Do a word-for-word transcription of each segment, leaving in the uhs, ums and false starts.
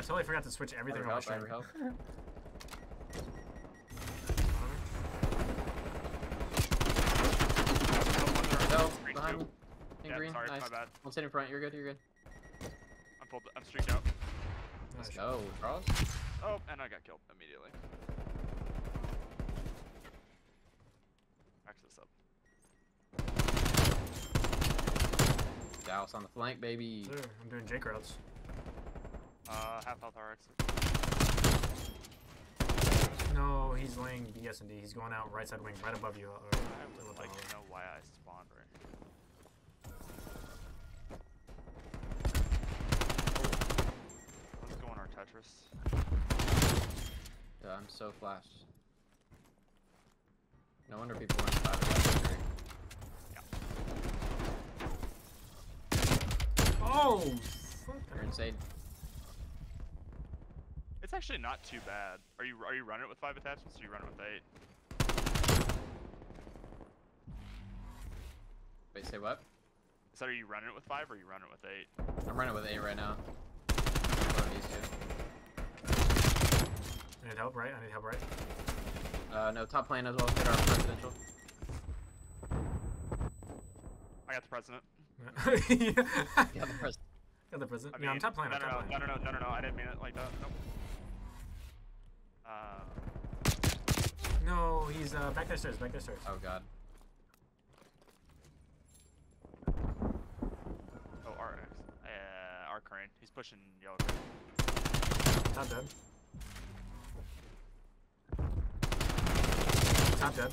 I totally forgot to switch everything on my stream. No, behind me. In green. Nice. One sitting in front. You're good. You're good. I'm pulled. I'm streaked out. Let's go, Charles. Oh, and I got killed immediately. Access up. Dallas on the flank, baby. Sure, I'm doing J crowds. Uh, half health R X. No, he's laying B S and D. He's going out right side wing, right above you. Or, I would like to know why I spawned right here. Oh. Let's go on our Tetris. Yeah, I'm so flashed. No wonder people aren't five. Oh, you're insane. It's actually not too bad. Are you are you running it with five attachments or are you running it with eight? Wait, say what? So are you running it with five or are you running it with eight? I'm running it with eight right now. I need help right. I need help right. Uh, no, top plane as well. Get our presidential. I got the president. Yeah. Yeah, the president. Yeah, the president. I mean, no, I'm top playing. No, no, no, no, no, no, no, no, I didn't mean it like that. Nope. Uh... No, he's uh, back there stairs, back there stairs. Oh, God. Oh, R X. Uh, R crane. He's pushing yellow crane. Top dead. Top dead.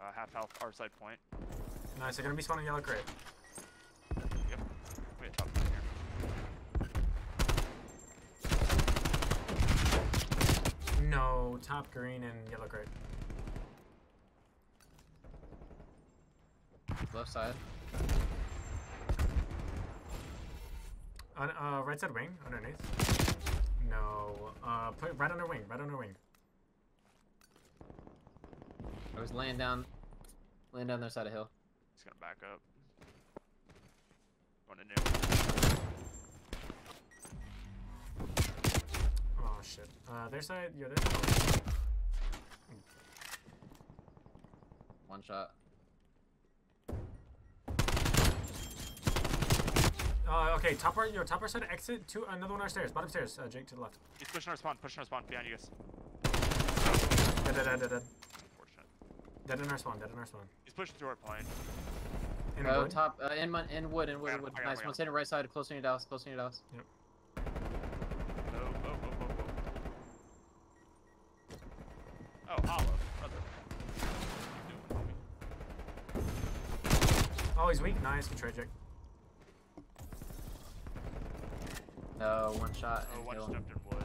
Uh, half health, R side point. Nice, they're gonna be spawning yellow crate. No, top green and yellow crate. Left side. On, uh, right side wing, underneath. No, uh, put right under wing, right under wing. I was laying down, laying down their side of hill. He's gonna back up. Going to new. Oh shit. Uh, their side, you're there. One shot. Uh, okay, top right, your top right side exit to another one upstairs, bottom stairs, uh, Jake to the left. He's pushing our spawn, pushing our spawn, behind you guys. Dead, dead, dead, dead, dead. Dead in our spawn, dead in our spawn. He's pushing through our plane. In oh, wood? Top, uh, in, in wood, in wood, in wood. Nice, one's hitting right side, close to your Dallas, close to your Dallas. Yep. Oh, oh, oh, oh, oh. Oh, hollow. Oh, he's weak. Nice, good tragic. No, one shot. Oh, one jumped in wood.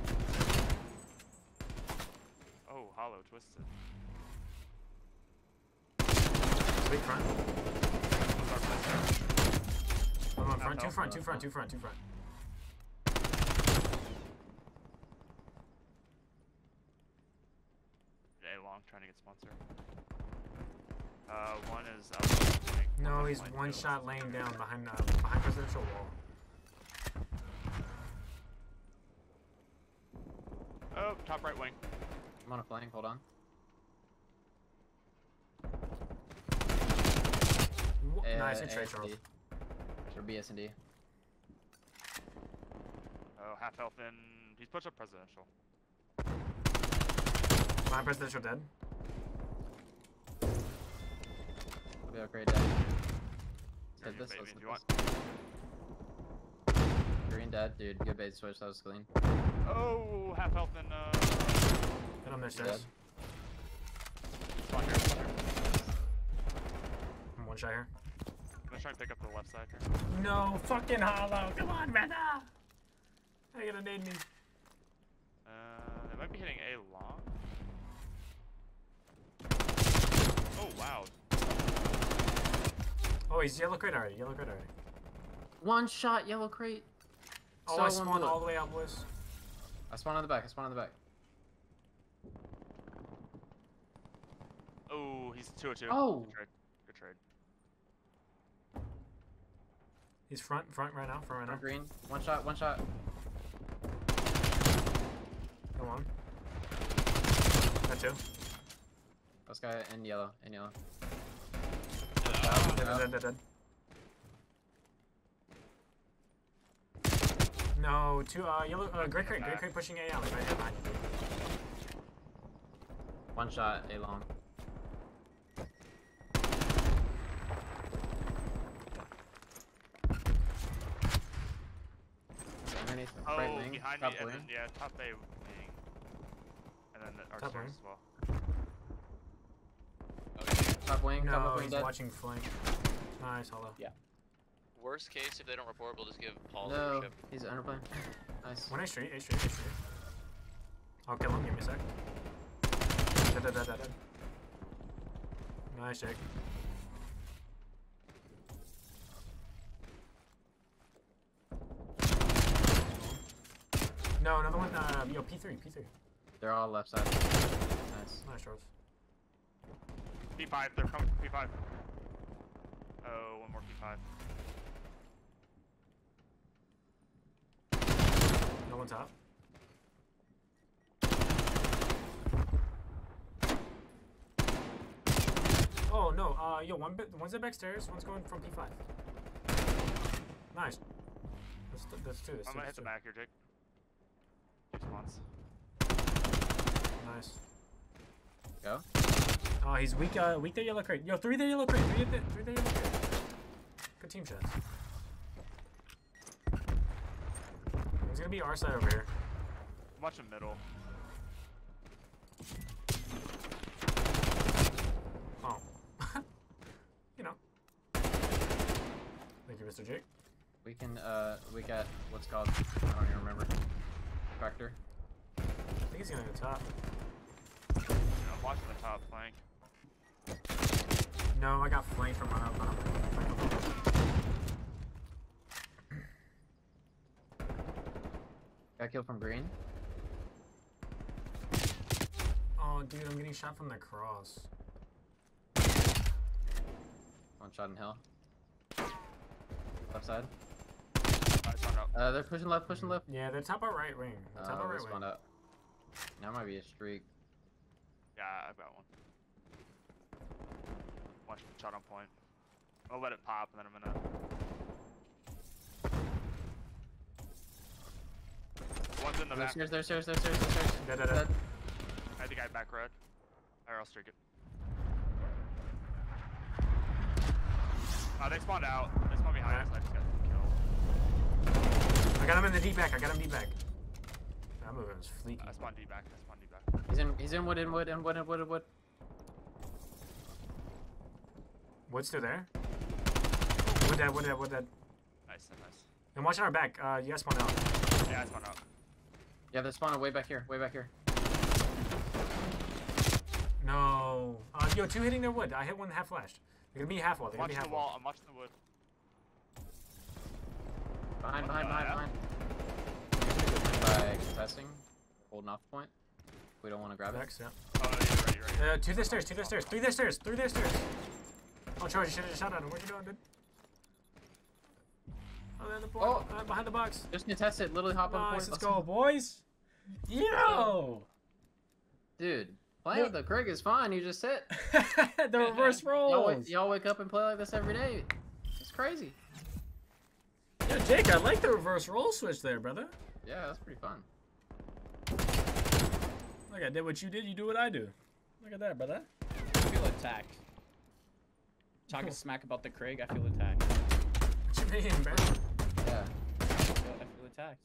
Oh, hollow, twisted. Big front. Come on, front, two front, two front, two front, two front. Day long trying to get sponsor. Uh, one is out. No, he's one shot laying down behind uh, behind presidential wall. Oh, top right wing. I'm on a flank. Hold on. Uh, nice, good trade, Charles. Or B S and D. Oh, half health in. He's pushed up presidential. My presidential dead. We upgrade dead. Hit this, let's hit this. Green dead, dude. Good bait switch, that was clean. Oh, half health in, uh... hit on their stairs. Spawn here, spawn here. I'm one shot here. I'm gonna try and pick up the left side here. No, fucking hollow. Come on, brother. They're gonna need me. Uh, they might be hitting A long. Oh, wow. Oh, he's yellow crate already. Yellow crate already. One shot, yellow crate. Oh, so I spawned all the way out, boys. I spawned on the back. I spawned on the back. Oh, he's two oh two. Oh. Good trade. Good trade. He's front, front right now, front right now. Green, one shot, one shot. on two. This guy in yellow, in yellow. Oh, dead, dead, dead, dead. No, two, uh, yellow, uh, great crate, great crate pushing A out. Right, right, right. One shot, A long. Oh, right wing, behind top me, and then, yeah, top A wing. And then the archers as well. Okay. Top wing, no, top wing, he's dead. Watching flank. Nice, hello. Yeah. Worst case, if they don't report, we'll just give Paul no, leadership. No, he's underplaying. Nice. One A street, A street, A street. I'll kill him, give me a sec. Dead, dead, dead, dead, dead. Nice, Jake. No, another one, uh, yo, P three, P three. They're all left side. Nice. Nice, Charles. P five, they're coming from P five. Oh, one more P five. No one's up. Oh, no, uh, yo, one bit, one's at backstairs, one's going from P five. Nice. Let's, let's do this. I'm gonna hit the back here, Jake. Once. Nice. Go. Oh, he's weak. Uh, weak there, yellow crate. Yo, three there, yellow crate. Three there, three there, yellow crate. Good team shots. He's gonna be our side over here. Watch the middle. Oh. You know. Thank you, Mister Jake. We can. Uh, we got what's called. I don't even remember. Factor. I think he's gonna go top. Yeah, I'm watching the top flank. No, I got flanked from my own. Got killed from green. Oh, dude, I'm getting shot from the cross. One shot in hell. Left side. Uh, they're pushing left, pushing left. Yeah, they're top out right wing. Top uh, out right wing. Up. Now might be a streak. Yeah, I've got one. Watch shot on point. I'll let it pop and then I'm gonna. One's in the back. There's, there's, there's, there's, there's, there's. Dead, dead, dead. I had the guy back road. Alright, I'll streak it. Oh, they spawned out. They spawned behind us. I just got I got him in the D back. I got him D back. I'm moving. It's fleeky. I spawned D back. I spawned D back. He's in. He's in wood. In wood. In wood. In wood. In wood. Wood's still there. Wood dead. Wood dead. Wood dead. Nice. Nice. I'm watching our back. Uh, you guys spawned out. Yeah, I spawned out. Yeah, they spawned way back here. Way back here. No. Uh, yo, two hitting their wood. I hit one half flashed. They're gonna be half wall. They're gonna be half wall. I'm watching the wood. Behind, behind, behind, behind. By contesting, holding off point. We don't want to grab it. Next, yeah. Oh, you're right, you're right. Uh, to the stairs, to the stairs, through the stairs, through the stairs. Oh, Charlie, you should have just shot at him. What are you doing, dude? Oh, they're in the board. Oh. Uh, behind the box. Just contest it. Literally hop nice, on the board. Let's go, boys. Yo! Dude, playing with the Krieg is fine. You just sit. The reverse rolls. Y'all wake up and play like this every day. It's crazy. Yo, Jake, I like the reverse roll switch there, brother. Yeah, that's pretty fun. Like I did what you did, you do what I do. Look at that, brother. I feel attacked. Talking smack about the Krieg, I feel attacked. What you mean, bro? Yeah. I feel, I feel attacked.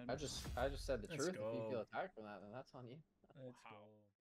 I'm... I just, I just said the Let's truth. Go. If you feel attacked from that, then that's on you. Let's wow. go.